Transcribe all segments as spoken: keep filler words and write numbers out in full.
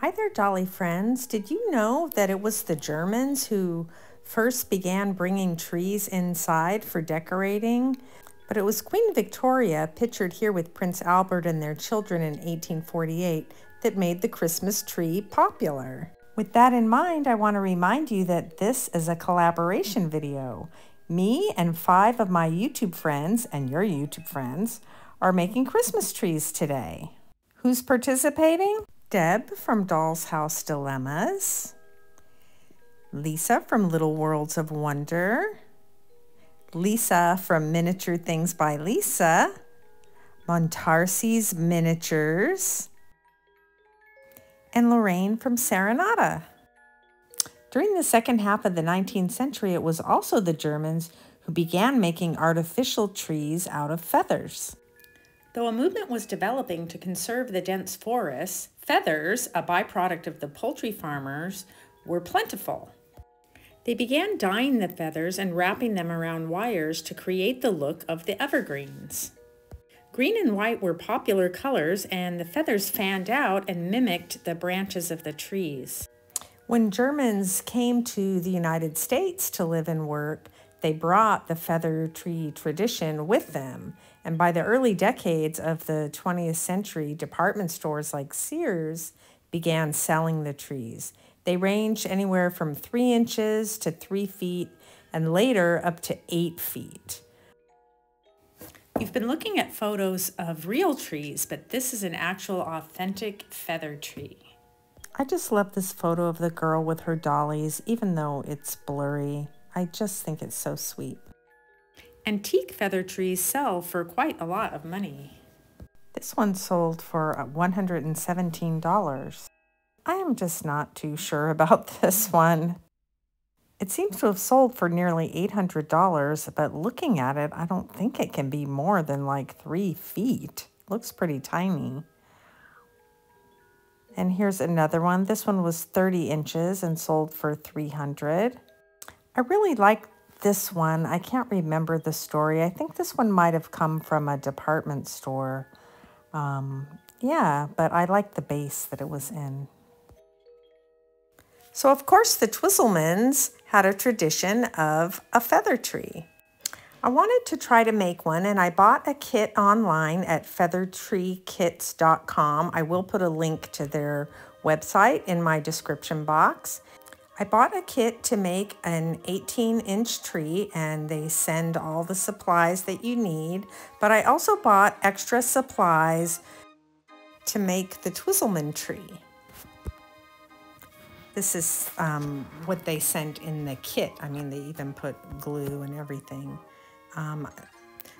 Hi there, Dolly friends. Did you know that it was the Germans who first began bringing trees inside for decorating? But it was Queen Victoria, pictured here with Prince Albert and their children in eighteen forty-eight, that made the Christmas tree popular. With that in mind, I want to remind you that this is a collaboration video. Me and five of my YouTube friends, and your YouTube friends, are making Christmas trees today. Who's participating? Deb from Doll's House Dilemmas, Lisa from Little Worlds of Wonder, Lisa from Miniature Things by Lisa, Montarsi's Miniatures, and Lorraine from Serenata. During the second half of the nineteenth century, it was also the Germans who began making artificial trees out of feathers. Though a movement was developing to conserve the dense forests, feathers, a byproduct of the poultry farmers, were plentiful. They began dyeing the feathers and wrapping them around wires to create the look of the evergreens. Green and white were popular colors, and the feathers fanned out and mimicked the branches of the trees. When Germans came to the United States to live and work, they brought the feather tree tradition with them, and by the early decades of the twentieth century, department stores like Sears began selling the trees. They ranged anywhere from three inches to three feet, and later up to eight feet. You've been looking at photos of real trees, but this is an actual authentic feather tree. I just love this photo of the girl with her dollies, even though it's blurry. I just think it's so sweet. Antique feather trees sell for quite a lot of money. This one sold for one hundred seventeen dollars. I am just not too sure about this one. It seems to have sold for nearly eight hundred dollars, but looking at it, I don't think it can be more than like three feet. It looks pretty tiny. And here's another one. This one was thirty inches and sold for three hundred dollars. I really like this one. I can't remember the story. I think this one might have come from a department store. Um, yeah, but I like the base that it was in. So of course the Twizzlemans had a tradition of a feather tree. I wanted to try to make one, and I bought a kit online at feather tree kits dot com. I will put a link to their website in my description box. I bought a kit to make an eighteen inch tree, and they send all the supplies that you need, but I also bought extra supplies to make the Twizzleman tree. This is um, what they sent in the kit. I mean, they even put glue and everything. Um,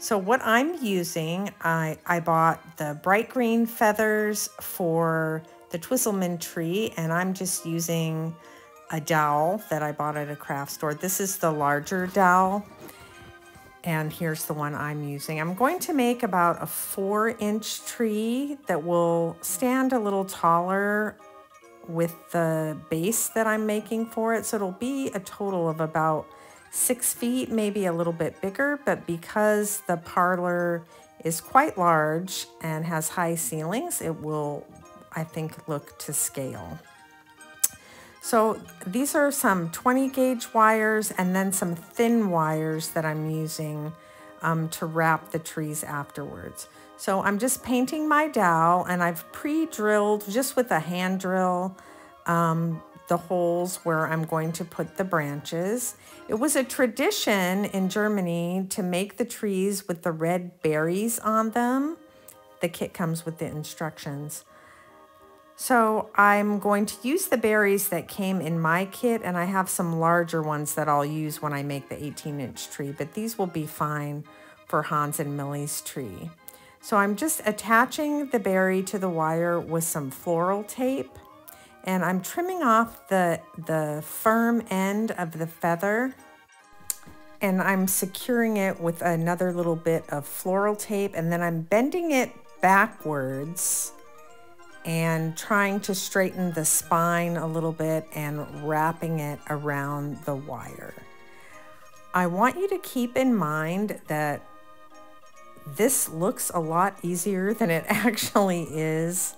so what I'm using, I, I bought the bright green feathers for the Twizzleman tree, and I'm just using a dowel that I bought at a craft store. This is the larger dowel, and here's the one I'm using. I'm going to make about a four inch tree that will stand a little taller with the base that I'm making for it. So it'll be a total of about six feet, maybe a little bit bigger, but because the parlor is quite large and has high ceilings, it will, I think, look to scale. So these are some twenty gauge wires and then some thin wires that I'm using um, to wrap the trees afterwards. So I'm just painting my dowel, and I've pre-drilled just with a hand drill um, the holes where I'm going to put the branches. It was a tradition in Germany to make the trees with the red berries on them. The kit comes with the instructions. So I'm going to use the berries that came in my kit, and I have some larger ones that I'll use when I make the eighteen inch tree, but these will be fine for Hans and Millie's tree. So I'm just attaching the berry to the wire with some floral tape, and I'm trimming off the, the firm end of the feather, and I'm securing it with another little bit of floral tape, and then I'm bending it backwards and trying to straighten the spine a little bit and wrapping it around the wire. I want you to keep in mind that this looks a lot easier than it actually is.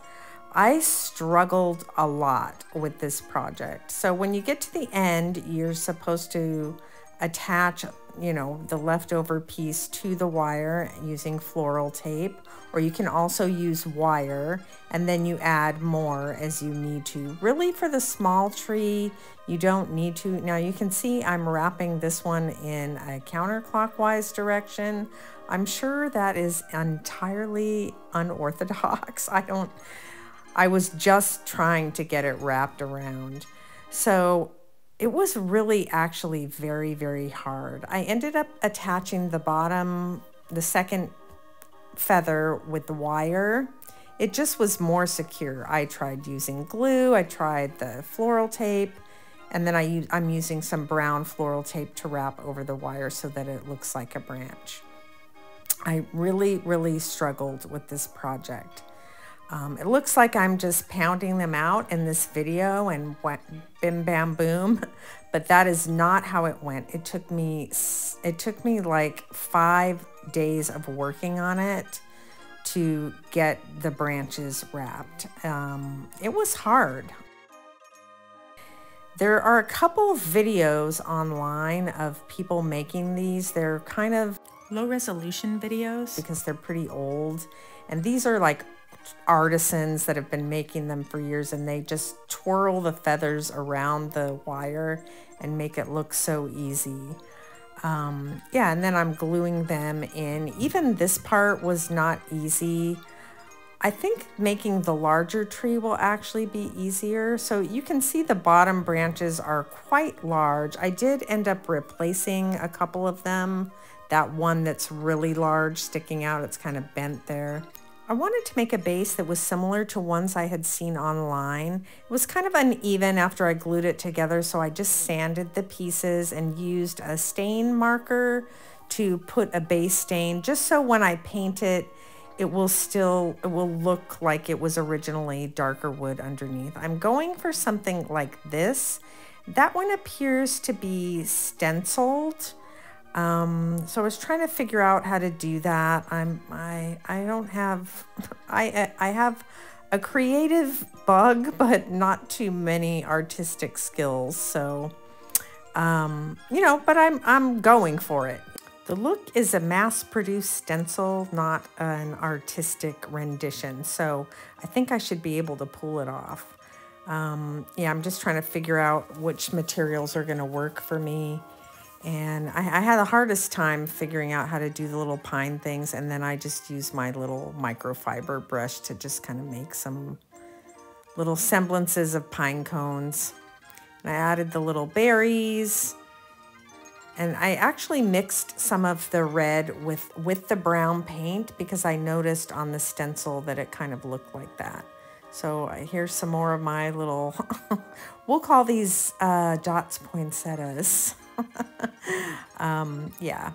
I struggled a lot with this project. So when you get to the end, you're supposed to attach, you know, the leftover piece to the wire using floral tape, or you can also use wire, and then you add more as you need to. Really, for the small tree, you don't need to. Now you can see I'm wrapping this one in a counterclockwise direction. I'm sure that is entirely unorthodox. I don't, I was just trying to get it wrapped around. So it was really actually very, very hard. I ended up attaching the bottom, the second feather with the wire. It just was more secure. I tried using glue, I tried the floral tape, and then I, I'm using some brown floral tape to wrap over the wire so that it looks like a branch. I really, really struggled with this project. Um, it looks like I'm just pounding them out in this video and went bim bam boom, but that is not how it went. It took me, it took me like five days of working on it to get the branches wrapped. Um, it was hard. There are a couple of videos online of people making these. They're kind of low resolution videos because they're pretty old, and these are like artisans that have been making them for years, and they just twirl the feathers around the wire and make it look so easy. Um, yeah, and then I'm gluing them in. Even this part was not easy. I think making the larger tree will actually be easier. So you can see the bottom branches are quite large. I did end up replacing a couple of them. That one that's really large sticking out, it's kind of bent there. I wanted to make a base that was similar to ones I had seen online. It was kind of uneven after I glued it together, so I just sanded the pieces and used a stain marker to put a base stain, just so when I paint it, it will still, it will look like it was originally darker wood underneath. I'm going for something like this. That one appears to be stenciled. Um, so I was trying to figure out how to do that. I'm, I, I don't have, I, I have a creative bug, but not too many artistic skills. So, um, you know, but I'm, I'm going for it. The look is a mass-produced stencil, not an artistic rendition. So I think I should be able to pull it off. Um, yeah, I'm just trying to figure out which materials are going to work for me. And I, I had the hardest time figuring out how to do the little pine things, and then I just used my little microfiber brush to just kind of make some little semblances of pine cones. And I added the little berries, and I actually mixed some of the red with, with the brown paint because I noticed on the stencil that it kind of looked like that. So here's some more of my little, we'll call these uh, dots poinsettias. um, yeah.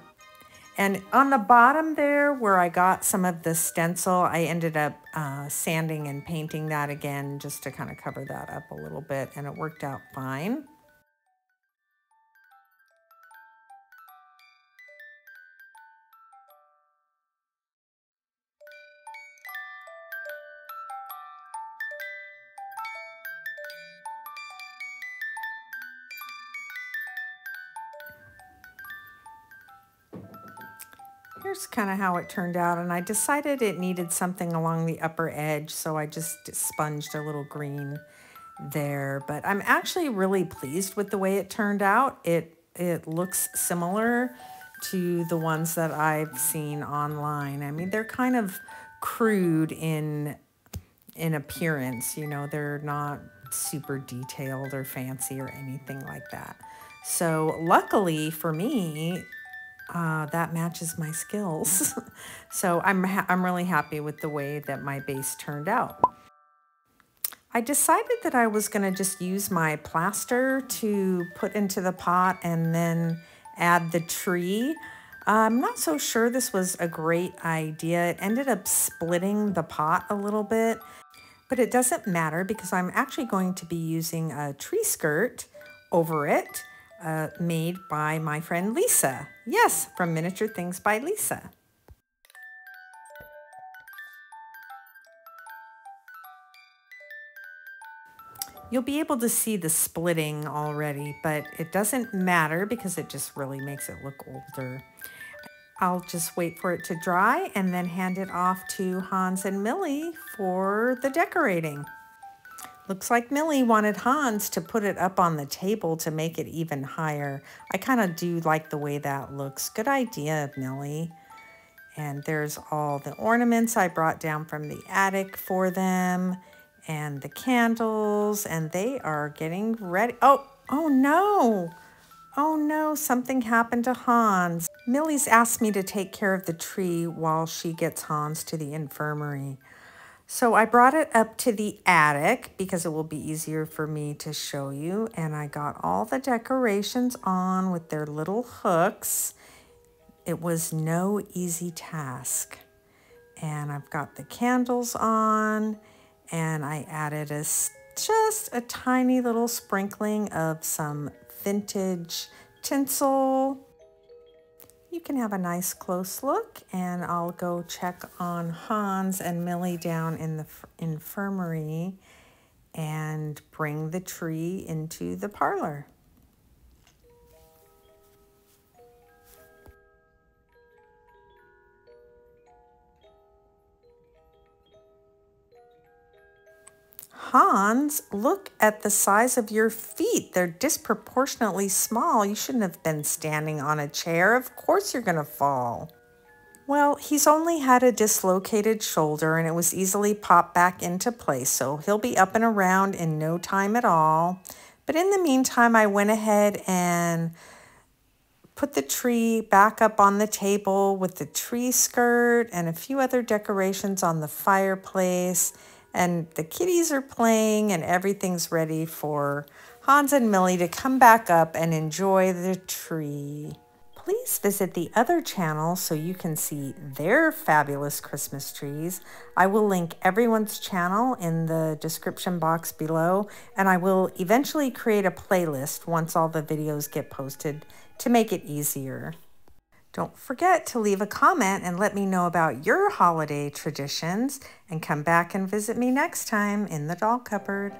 And on the bottom there where I got some of the stencil, I ended up uh, sanding and painting that again just to kind of cover that up a little bit, and it worked out fine. Here's kind of how it turned out, and I decided it needed something along the upper edge, so I just sponged a little green there. But I'm actually really pleased with the way it turned out. It, it looks similar to the ones that I've seen online. I mean, they're kind of crude in, in appearance, you know, they're not super detailed or fancy or anything like that. So luckily for me, Uh, that matches my skills. So I'm, ha I'm really happy with the way that my base turned out. I decided that I was gonna just use my plaster to put into the pot and then add the tree. Uh, I'm not so sure this was a great idea. It ended up splitting the pot a little bit, but it doesn't matter because I'm actually going to be using a tree skirt over it. Uh, made by my friend Lisa. Yes, from Miniature Things by Lisa. You'll be able to see the splitting already, but it doesn't matter because it just really makes it look older. I'll just wait for it to dry and then hand it off to Hans and Millie for the decorating. Looks like Millie wanted Hans to put it up on the table to make it even higher. I kind of do like the way that looks. Good idea, Millie. And there's all the ornaments I brought down from the attic for them. And the candles, and they are getting ready. Oh, oh no. Oh no, something happened to Hans. Millie's asked me to take care of the tree while she gets Hans to the infirmary. So I brought it up to the attic because it will be easier for me to show you. And I got all the decorations on with their little hooks. It was no easy task. And I've got the candles on. And I added a, just a tiny little sprinkling of some vintage tinsel. You can have a nice close look, and I'll go check on Hans and Millie down in the infirmary and bring the tree into the parlor. Hans, look at the size of your feet. They're disproportionately small. You shouldn't have been standing on a chair. Of course you're going to fall. Well, he's only had a dislocated shoulder and it was easily popped back into place, so he'll be up and around in no time at all. But in the meantime, I went ahead and put the tree back up on the table with the tree skirt and a few other decorations on the fireplace. And the kitties are playing and everything's ready for Hans and Millie to come back up and enjoy the tree. Please visit the other channel so you can see their fabulous Christmas trees. I will link everyone's channel in the description box below, and I will eventually create a playlist once all the videos get posted to make it easier. Don't forget to leave a comment and let me know about your holiday traditions, and come back and visit me next time in the doll cupboard.